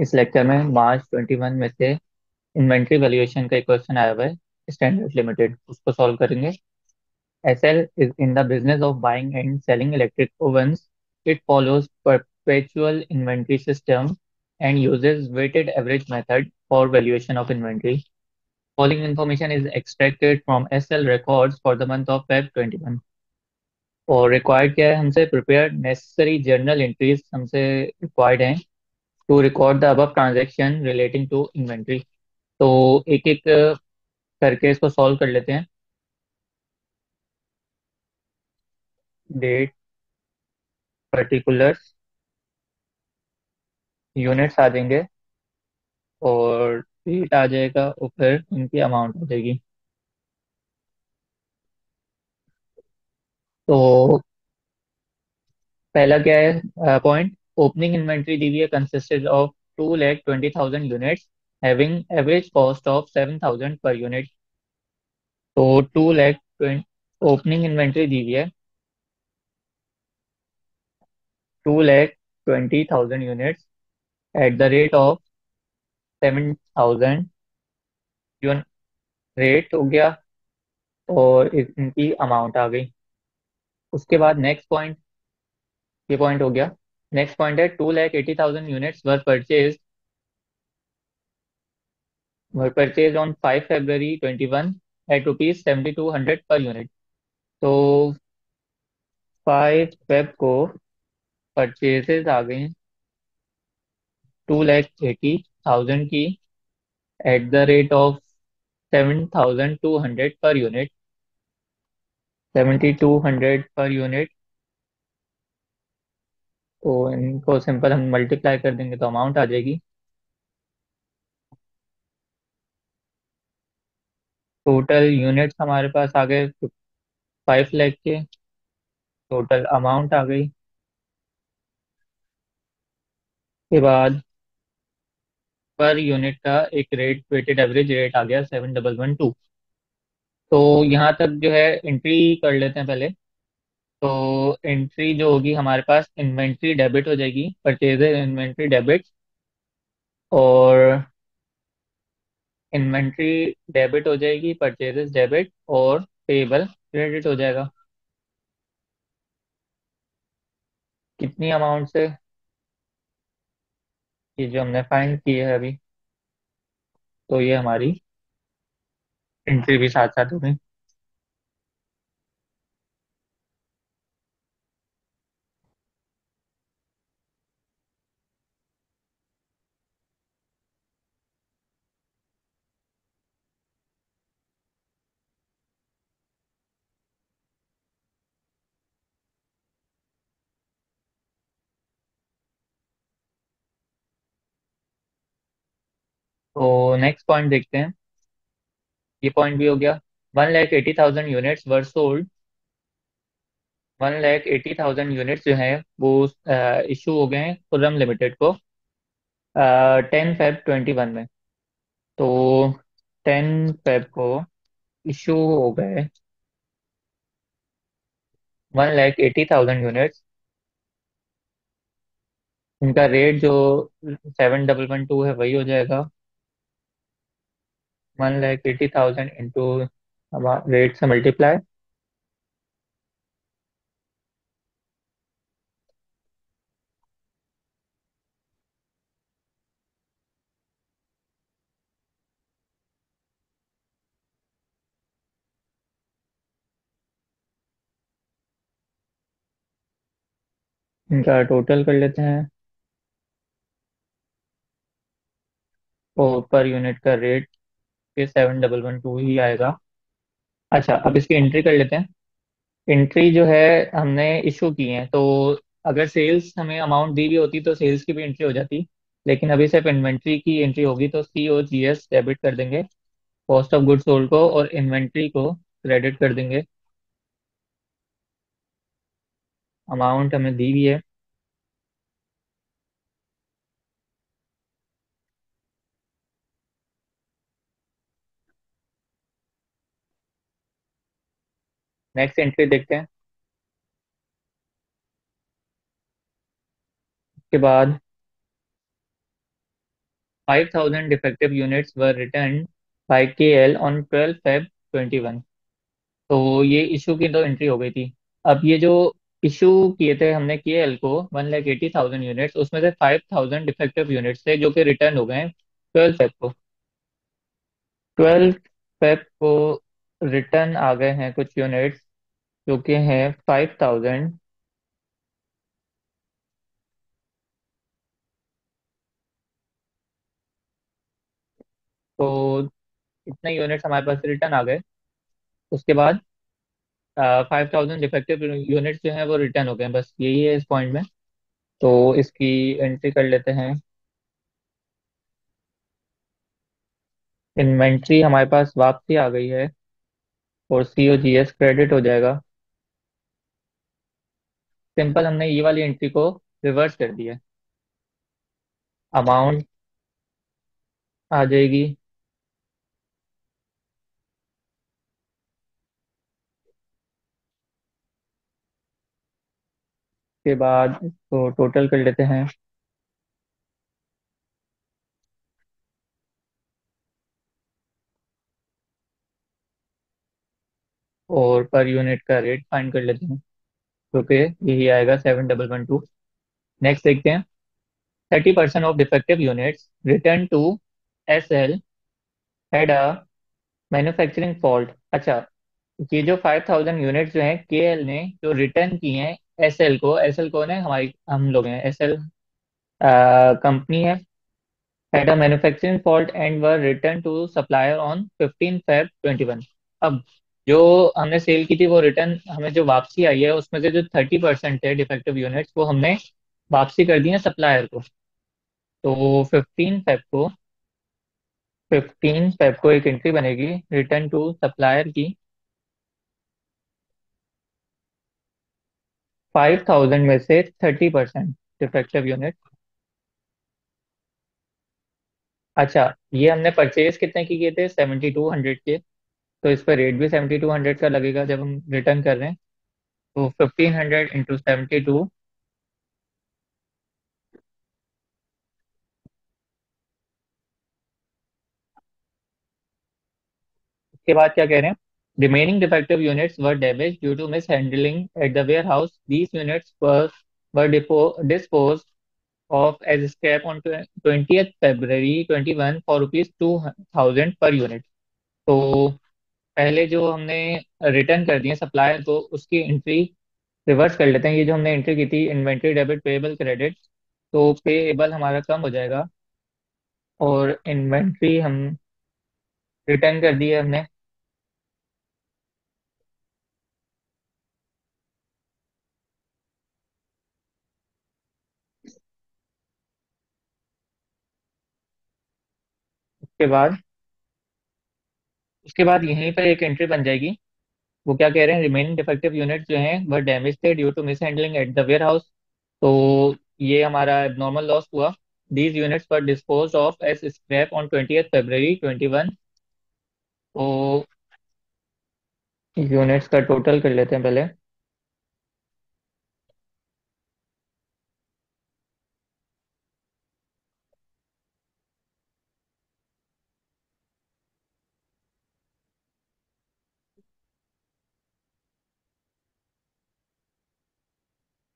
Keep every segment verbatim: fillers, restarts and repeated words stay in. इस लेक्चर में मार्च इक्कीस में से इन्वेंट्री वैल्यूएशन का एक क्वेश्चन आया हुआ है स्टैंडर्ड लिमिटेड, उसको सॉल्व करेंगे। S L is in the business of buying and selling electric ovens. It follows perpetual inventory system and uses weighted average method for valuation of inventory. Following information is extracted from S L records for the month of Feb twenty one. और required क्या है हमसे, prepare necessary journal entries हमसे required हैं to record the above transaction relating to inventory. तो एक एक करके इसको सॉल्व कर लेते हैं। डेट, पर्टिकुलर्स, यूनिट्स आ जाएंगे और डेट आ जाएगा और फिर उनकी अमाउंट आ जाएगी। तो पहला क्या है पॉइंट, ओपनिंग इन्वेंट्री दी हुई है consisted of two lakh twenty thousand units having average cost of seven thousand per unit. तो two lakh twenty opening inventory दी हुई है two lakh twenty thousand units at the rate of seven thousand unit rate हो गया और इनकी अमाउंट आ गई। उसके बाद नेक्स्ट पॉइंट, ये पॉइंट हो गया। नेक्स्ट पॉइंट है two lakh eighty thousand units were purchase were purchase on five February twenty one at rupees seventy two hundred per unit. तो फाइव फेब को परचेजेज आ गई टू लैख एटी थाउजेंड की at the rate of seven thousand two hundred per unit seventy two hundred per unit. तो इनको simple हम multiply कर देंगे तो अमाउंट आ जाएगी। टोटल यूनिट्स हमारे पास आ गए फाइव लाख के, टोटल अमाउंट आ गई। के बाद पर यूनिट का एक रेट, वेटेड एवरेज रेट आ गया सेवन डबल वन टू। तो यहाँ तक जो है एंट्री कर लेते हैं पहले। तो एंट्री जो होगी हमारे पास इन्वेंट्री डेबिट हो जाएगी, परचेज इन्वेंट्री डेबिट, और इन्वेंट्री डेबिट हो जाएगी परचेजेस डेबिट, और पेबल क्रेडिट हो जाएगा। कितनी अमाउंट से, ये जो हमने फाइंड की है अभी, तो ये हमारी एंट्री भी साथ साथ हो गई। तो नेक्स्ट पॉइंट देखते हैं, ये पॉइंट भी हो गया। One lakh eighty thousand units were sold, one lakh eighty thousand units जो है वो इशू हो गए हैं खुर्रम लिमिटेड को टेन फेब ट्वेंटी वन में। तो टेन फेब को इशू हो गए one lakh eighty thousand units. इनका रेट जो सेवन डबल वन टू है वही हो जाएगा। One lakh eighty thousand into rate से मल्टीप्लाई, इनका टोटल कर लेते हैं और पर यूनिट का rate seven double one two ही आएगा। अच्छा, अब इसकी एंट्री कर लेते हैं। एंट्री जो है हमने इशू की है, तो अगर सेल्स हमें अमाउंट दी भी होती तो सेल्स की भी एंट्री हो जाती, लेकिन अभी सिर्फ इन्वेंट्री की एंट्री होगी। तो सी ओ जी एस डेबिट कर देंगे कॉस्ट ऑफ गुड्स सोल्ड को और इन्वेंट्री को क्रेडिट कर देंगे। अमाउंट हमें दी हुई है नेक्स्ट एंट्री देखते हैं। उसके बाद five thousand defective units were returned by K L on twelve February twenty-one. तो ये इशू की तो एंट्री हो गई थी। अब ये जो इशू किए थे हमने K L को one lakh eighty thousand units, उसमें से फाइव थाउजेंड डिफेक्टिव यूनिट्स थे जो कि रिटर्न हो गए ट्वेल्थ फेब को। ट्वेल्थ फेब को रिटर्न आ गए हैं कुछ यूनिट्स जो कि हैं फाइव थाउजेंड। तो इतने यूनिट्स हमारे पास रिटर्न आ गए। उसके बाद फाइव थाउजेंड डिफेक्टिव यूनिट्स जो हैं वो रिटर्न हो गए, बस यही है इस पॉइंट में। तो इसकी एंट्री कर लेते हैं। इन्वेंट्री हमारे पास वापसी आ गई है और C O G S credit हो जाएगा। सिंपल, हमने ये वाली एंट्री को रिवर्स कर दिया। अमाउंट आ जाएगी के बाद इसको टोटल कर लेते हैं। और पर यूनिट का रेट फाइंड कर लेते हैं, क्योंकि यही आएगा seven double one two. Next देखते हैं, thirty percent of defective units return to S L had a manufacturing fault. अच्छा, ये जो फाइव थाउजेंड यूनिट्स जो हैं K L ने जो रिटर्न की हैं S L को, S L को ने हमारी हम लोग हैं, S L कंपनी है, had a manufacturing fault and were return to supplier on fifteen Feb twenty one. अब जो हमने सेल की थी वो रिटर्न, हमें जो वापसी आई है उसमें से जो थर्टी परसेंट है डिफेक्टिव यूनिट्स वो हमने वापसी कर दी है सप्लायर को। तो फिफ्टीन फेब को फिफ्टीन फेब को एक एंट्री बनेगी रिटर्न टू सप्लायर की। फाइव थाउजेंड में से थर्टी परसेंट डिफेक्टिव यूनिट। अच्छा, ये हमने परचेज कितने की किए थे, सेवेंटी टू हंड्रेड के, तो इस पर रेट भी सेवेंटी टू हंड्रेड का लगेगा जब हम रिटर्न कर रहे हैं। तो fifteen hundred into seventy two, के बाद क्या कह रहे हैं, remaining defective units were damaged due to mishandling at the warehouse. These units were were disposed of as scrap on twentieth February twenty-one for rupees two thousand per unit. तो पहले जो हमने रिटर्न कर दिए सप्लायर को उसकी entry reverse कर लेते हैं। ये जो हमने एंट्री की थी इन्वेंट्री डेबिट पेएबल क्रेडिट, तो पेएबल हमारा कम हो जाएगा और इन्वेंट्री हम रिटर्न कर दी है हमने। उसके बाद उसके बाद यहीं पर एक एंट्री बन जाएगी। वो क्या कह रहे हैं, रिमेनिंग डिफेक्टिव यूनिट जो हैं वह डैमेज थे due to mishandling at the warehouse, तो ये हमारा नॉर्मल लॉस हुआ। दीज यूनिट्स पर dispose of as scrap on twentieth February twenty one. तो यूनिट्स का टोटल कर लेते हैं पहले।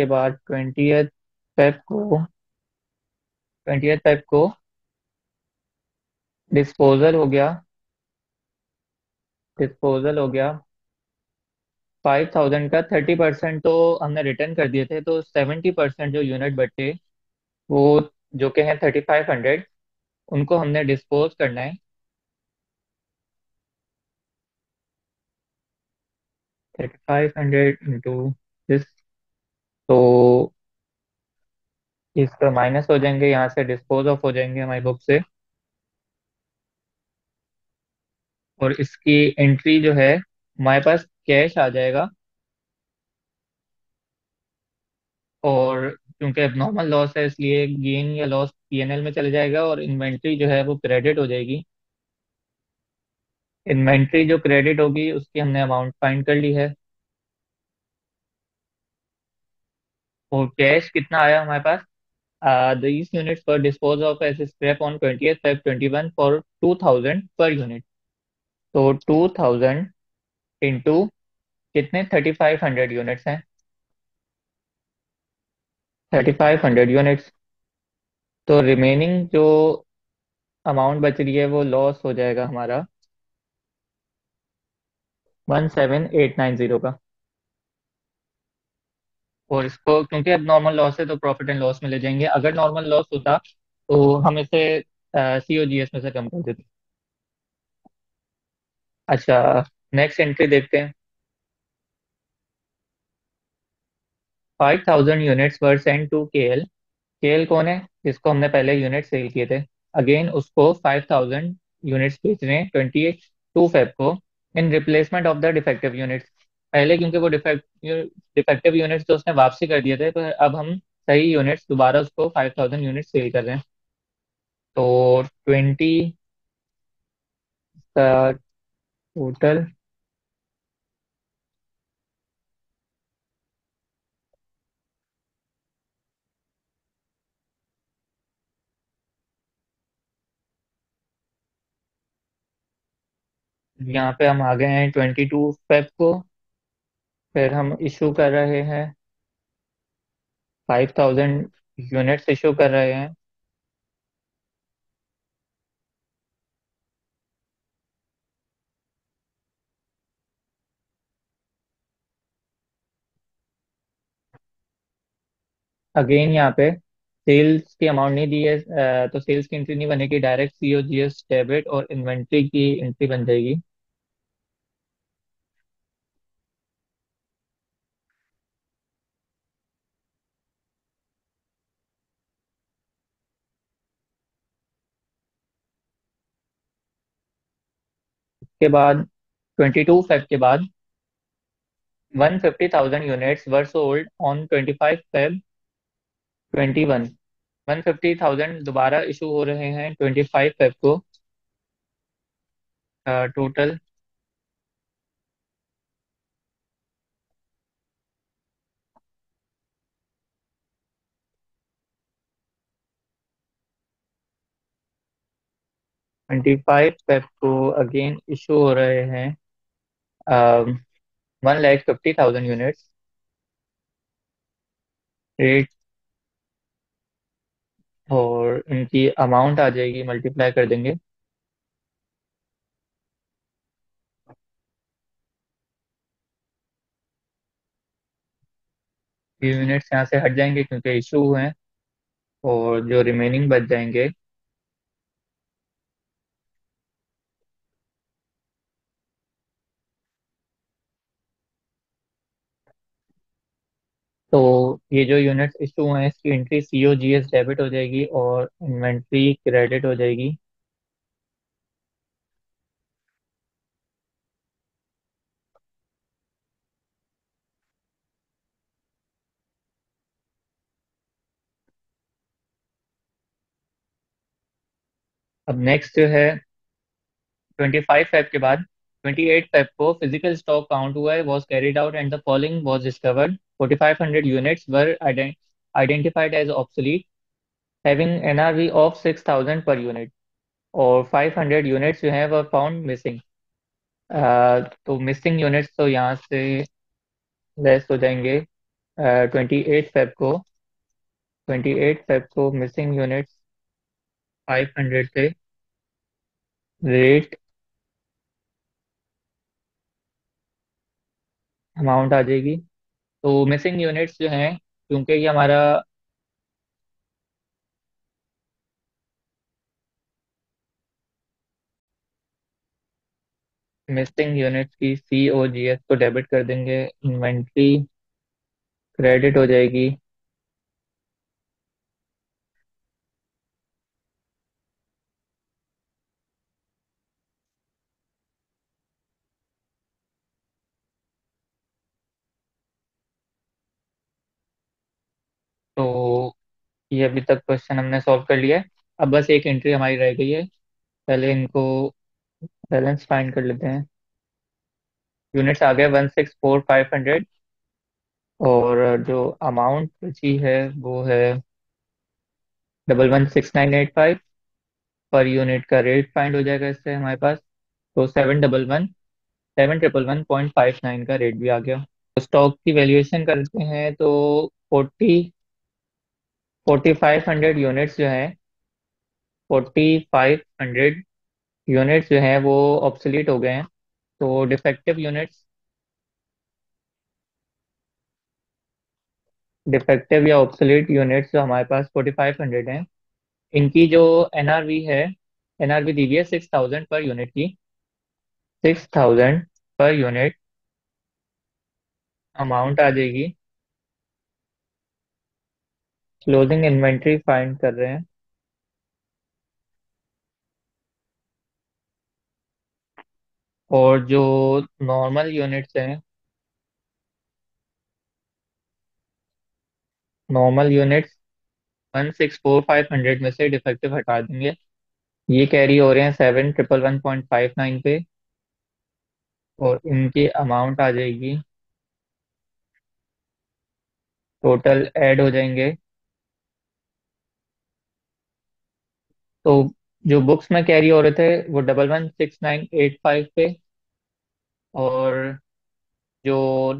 के बाद ट्वेंटियथ फेब को ट्वेंटियथ फेब को डिस्पोजल हो गया डिस्पोजल हो गया फाइव थाउजेंड का। थर्टी परसेंट तो हमने रिटर्न कर दिए थे, तो सेवेंटी परसेंट जो यूनिट बचे वो जो के हैं थर्टी फाइव हंड्रेड उनको हमने डिस्पोज करना है। Thirty five hundred into this, तो इसका माइनस हो जाएंगे, यहाँ से डिस्पोज ऑफ हो जाएंगे हमारी बुक से। और इसकी एंट्री जो है हमारे पास कैश आ जाएगा, और क्योंकि अब नॉर्मल लॉस है इसलिए गेन या लॉस P and L में चले जाएगा और इन्वेंट्री जो है वो क्रेडिट हो जाएगी। इन्वेंट्री जो क्रेडिट होगी उसकी हमने अमाउंट फाइंड कर ली है। और कैश कितना आया हमारे पास, uh, these units were disposed of as scrap on twentieth February twenty-one for two thousand per unit. So two thousand into कितने थर्टी फाइव हंड्रेड यूनिट्स हैं, थर्टी फाइव हंड्रेड यूनिट्स, तो रिमेनिंग जो amount बच रही है वो loss हो जाएगा हमारा सत्रह हज़ार आठ सौ नब्बे का। और इसको क्योंकि अब नॉर्मल लॉस है तो प्रॉफिट एंड लॉस में ले जाएंगे, अगर नॉर्मल लॉस होता तो हम इसे सीओजीएस में से कम कर देते। अच्छा नेक्स्ट एंट्री देखते हैं, five thousand units were sent to K L. K L कौन है, जिसको हमने पहले यूनिट सेल किए थे, अगेन उसको फाइव थाउजेंड यूनिट्स बेचने ट्वेंटी टू फेब को in replacement of the defective units. पहले क्योंकि वो डिफेक्ट डिफेक्टिव यूनिट्स तो उसने वापसी कर दिए थे, पर अब हम सही यूनिट्स दोबारा उसको फाइव थाउजेंड यूनिट्स सेल कर रहे हैं। तो ट्वेंटी का टोटल यहाँ पे हम आ गए हैं ट्वेंटी टू फेब को, फिर हम इशू कर रहे हैं फाइव थाउजेंड यूनिट्स इशू कर रहे हैं। अगेन यहाँ पे सेल्स की अमाउंट नहीं दी है, तो सेल्स की एंट्री नहीं बनेगी, डायरेक्ट सीओजीएस डेबिट और इन्वेंट्री की एंट्री बन जाएगी। के बाद बाईस फेब के बाद एक लाख पचास हज़ार यूनिट्स वर सोल्ड ऑन पच्चीस फेब इक्कीस। एक लाख पचास हज़ार दोबारा इशू हो रहे हैं पच्चीस फेब को, टोटल पच्चीस फेब को अगेन इशू हो रहे हैं one lakh fifty thousand units. Rate और इनकी अमाउंट आ जाएगी, मल्टीप्लाई कर देंगे ये यूनिट्स यहाँ से हट जाएंगे क्योंकि इशू हुए हैं, और जो रिमेनिंग बच जाएंगे तो ये जो यूनिट्स इशू हैं इसकी एंट्री सीओजीएस डेबिट हो जाएगी और इन्वेंट्री क्रेडिट हो जाएगी। अब नेक्स्ट जो है पच्चीस फेब के बाद अट्ठाईस फेब को फिजिकल स्टॉक काउंट हुआ है, was carried out and the following was discovered. Four thousand five hundred units were ident identified as obsolete, having N R V of six thousand per unit, और five hundred units जो हैं वह found missing। uh, तो missing units तो यहाँ से less हो जाएंगे अट्ठाईस फेब को, अट्ठाईस फेब को missing units five hundred से, rate amount आ जाएगी। तो मिसिंग यूनिट्स जो हैं क्योंकि ये हमारा मिसिंग यूनिट्स की सीओजीएस को डेबिट कर देंगे, इन्वेंट्री क्रेडिट हो जाएगी। तो ये अभी तक क्वेश्चन हमने सॉल्व कर लिया है, अब बस एक एंट्री हमारी रह गई है। पहले इनको बैलेंस फाइंड कर लेते हैं। यूनिट्स आ गए one six four five hundred, और जो अमाउंट बची है वो है double one six nine eight five per unit का रेट फाइंड हो जाएगा इससे हमारे पास। तो seven double one seven triple one point five nine का रेट भी आ गया। तो स्टॉक की वैल्यूएशन करते हैं तो forty forty five hundred units जो है फोर्टी फाइव हंड्रेड यूनिट्स जो है वो ऑब्सोलीट हो गए हैं। तो डिफेक्टिव यूनिट्स डिफेक्टिव या ऑब्सोलीट यूनिट्स जो हमारे पास फोर्टी फाइव हंड्रेड हैं, इनकी जो एनआरवी है एनआरवी दी हुई है सिक्स थाउजेंड पर यूनिट की। Six thousand per unit amount आ जाएगी। क्लोजिंग इन्वेंट्री फाइंड कर रहे हैं। और जो नॉर्मल यूनिट्स हैं normal units one six four five hundred में से डिफेक्टिव हटा देंगे। ये कैरी हो रहे हैं seven triple one point five nine पे और इनकी अमाउंट आ जाएगी। टोटल ऐड हो जाएंगे। तो जो बुक्स में कैरी हो रहे थे वो double one six nine eight five पे, और जो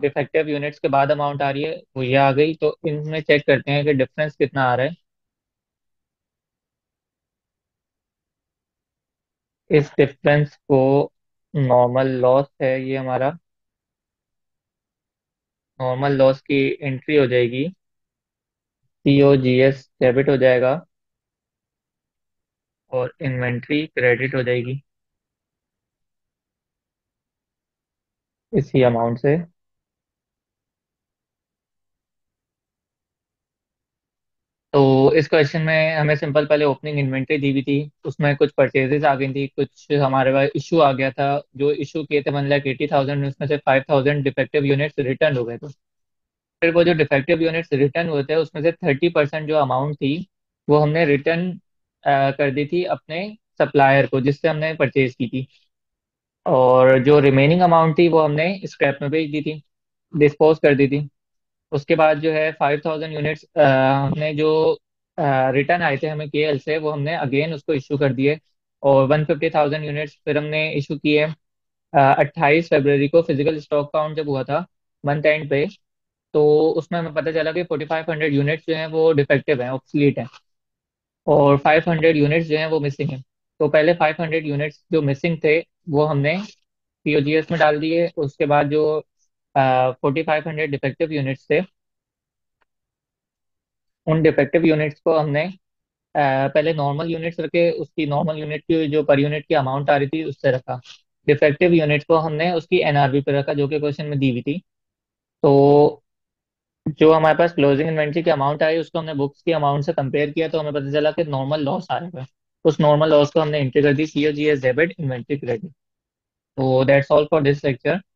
डिफेक्टिव यूनिट्स के बाद अमाउंट आ रही है वो ये आ गई। तो इनमें चेक करते हैं कि डिफरेंस कितना आ रहा है। इस डिफरेंस को नॉर्मल लॉस है, ये हमारा नॉर्मल लॉस की एंट्री हो जाएगी। सीओजीएस डेबिट हो जाएगा और इन्वेंट्री क्रेडिट हो जाएगी इसी अमाउंट से। तो इस क्वेश्चन में हमें सिंपल पहले ओपनिंग इन्वेंट्री दी हुई थी, उसमें कुछ परचेजेस आ गई थी, कुछ हमारे पास इशू आ गया था। जो इशू किए थे वन लाख एटी थाउजेंड में उसमें से five thousand defective units return हो गए थे। फिर वो जो डिफेक्टिव यूनिट्स रिटर्न हुए थे उसमें से थर्टी परसेंट जो अमाउंट थी वो हमने रिटर्न कर दी थी अपने सप्लायर को जिससे हमने परचेज की थी, और जो रिमेनिंग अमाउंट थी वो हमने स्क्रैप में भेज दी थी, डिस्पोज कर दी थी। उसके बाद जो है फाइव थाउजेंड यूनिट्स हमने जो रिटर्न आए थे हमें केएल से वो हमने अगेन उसको इशू कर दिए, और वन फिफ्टी थाउजेंड यूनिट्स फिर हमने इशू किए। अट्ठाईस फरवरी को फिजिकल स्टॉक काउंट जब हुआ था मंथ एंड पे तो उसमें हमें पता चला कि फोर्टी फाइव हंड्रेड यूनिट्स जो हैं वो डिफेक्टिव हैं, ऑब्सोलीट हैं, और फाइव हंड्रेड यूनिट्स जो हैं वो मिसिंग हैं। तो पहले फाइव हंड्रेड यूनिट्स जो मिसिंग थे वो हमने पीओजीएस में डाल दिए। उसके बाद जो forty five hundred defective units थे उन डिफेक्टिव यूनिट्स को हमने आ, पहले नॉर्मल यूनिट्स रखे, उसकी नॉर्मल यूनिट की जो पर यूनिट की अमाउंट आ रही थी उससे रखा। डिफेक्टिव यूनिट्स को हमने उसकी एनआरवी पर रखा जो कि क्वेश्चन में दी हुई थी। तो जो हमारे पास क्लोजिंग इन्वेंट्री की अमाउंट आई उसको हमने बुक्स की अमाउंट से कंपेयर किया तो हमें पता चला कि नॉर्मल लॉस आया हुआ है। उस नॉर्मल लॉस को हमने एंट्री कर दी, सीओजीएस डेबिट इन्वेंट्री क्रेडिट। तो that's all for this lecture.